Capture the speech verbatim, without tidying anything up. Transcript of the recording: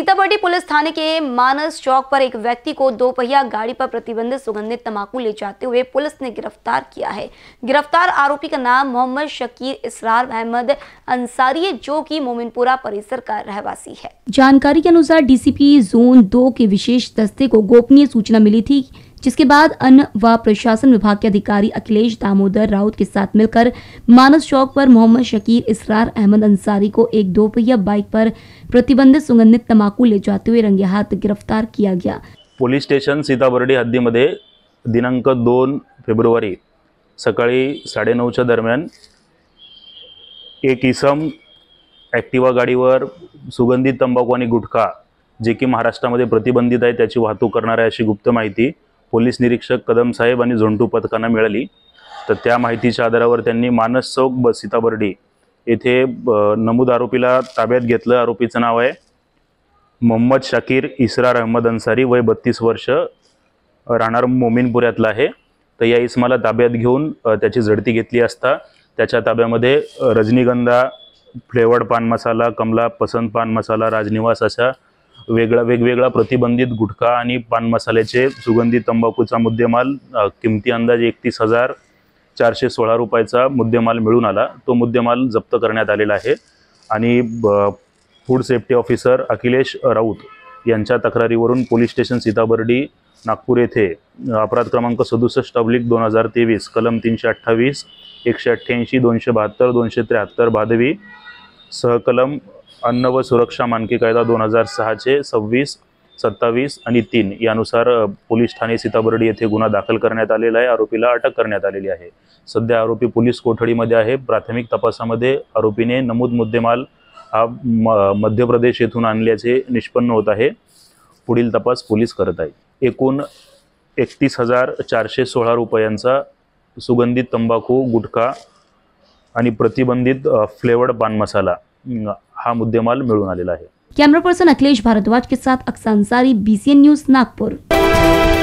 Sitamarhi police थाने के मानस चौक पर एक व्यक्ति को दोपहिया गाड़ी पर प्रतिबंधित सुगंधित तंबाकू ले जाते हुए पुलिस ने गिरफ्तार किया है। गिरफ्तार आरोपी का नाम मोहम्मद शकीर इसरार अहमद अंसारी है, जो कि मोमिनपुरा परिसर का रहवासी है। जानकारी के अनुसार डीसीपी जोन दो के विशेष दस्ते को गोपनीय सूचना मिली थी, जिसके बाद अन्न व प्रशासन विभाग के अधिकारी अखिलेश दामोदर राऊत के साथ मिलकर मानस चौक पर मोहम्मद शकीर इसरार अहमद अंसारी को एक दोपहिया बाइक पर प्रतिबंधित सुगंधित तंबाकू ले जाते हुए रंगे हाथ गिरफ्तार किया गया। पोलीस स्टेशन सीताबर्डी हद्दीमध्ये दिनांक दोन फेब्रुवारी सकाळी साडेनऊच्या दरम्यान एक इसम ॲक्टिवा गाडीवर सुगंधित तंबाखू आणि गुटखा, जे की महाराष्ट्रामध्ये प्रतिबंधित आहे, त्याची वाहतूक करणार आहे अशी गुप्त माहिती पोलीस निरीक्षक कदम साहेब आणि झोंटू पथकांना मिळाली। तर त्या माहितीच्या आधारावर त्यांनी मानस चौक ब सीताबर्डी येथे नमूद आरोपीला ताब्यात घेतलं। आरोपीचं नाव आहे मोहम्मद शकीर इसरार अहमद अंसारी, वय बत्तीस वर्ष, राहणार मोमिनपुऱ्यातला आहे। तर या इसमाला ताब्यात घेऊन त्याची झडती घेतली असता त्याच्या ताब्यामध्ये रजनीगंधा फ्लेवर्ड पान मसाला, कमला पसंत पान मसाला, राजनिवास अशा वेगळा वेगवेगळा प्रतिबंधित गुटखा आणि पान मसाल्याचे सुगंधित तंबाखूचा मुद्देमाल किमती अंदाजे एकतीस हजार चारशे सोळा रुपयाचा मुद्देमाल मिळून आला। तो मुद्देमाल जप्त करण्यात आलेला आहे आणि food safety officer Akhilesh Raut यांच्या तक्रारीवरून पोलीस स्टेशन सीताबर्डी नागपूर येथे अपराध क्रमांक सदुसष्ट अब्लिक दोन हजार तेवीस कलम तीनशे अठ्ठावीस एकशे अठ्ठ्याऐंशी दोनशे बहात्तर दोनशे त्र्याहत्तर बाधवी सहकलम अन्न व सुरक्षा मानकी कायदा दोन हजार सहाचे सव्वीस सत्तावीस आणि तीन यानुसार पोलीस ठाणे सीताबर्डी येथे गुन्हा दाखल करण्यात आलेला आहे। आरोपीला अटक करण्यात आलेली आहे। सध्या आरोपी पोलीस कोठडीमध्ये आहे। प्राथमिक तपासामध्ये आरोपीने नमूद मुद्देमाल हा मध्य प्रदेश येथून आणल्याचे निष्पन्न होत आहे। पुढील तपास पोलीस करत आहेत। एकूण एकतीस हजार चारशे सोळा रुपयांचा सुगंधित तंबाखू, गुटखा आणि प्रतिबंधित फ्लेवर्ड पान मसाला हा मुद्देमाल मिळून आलेला आहे। कॅमेरा पर्सन अखिलेश भारद्वाज के साथ Aqsa Ansari, B C N news, Nagpur.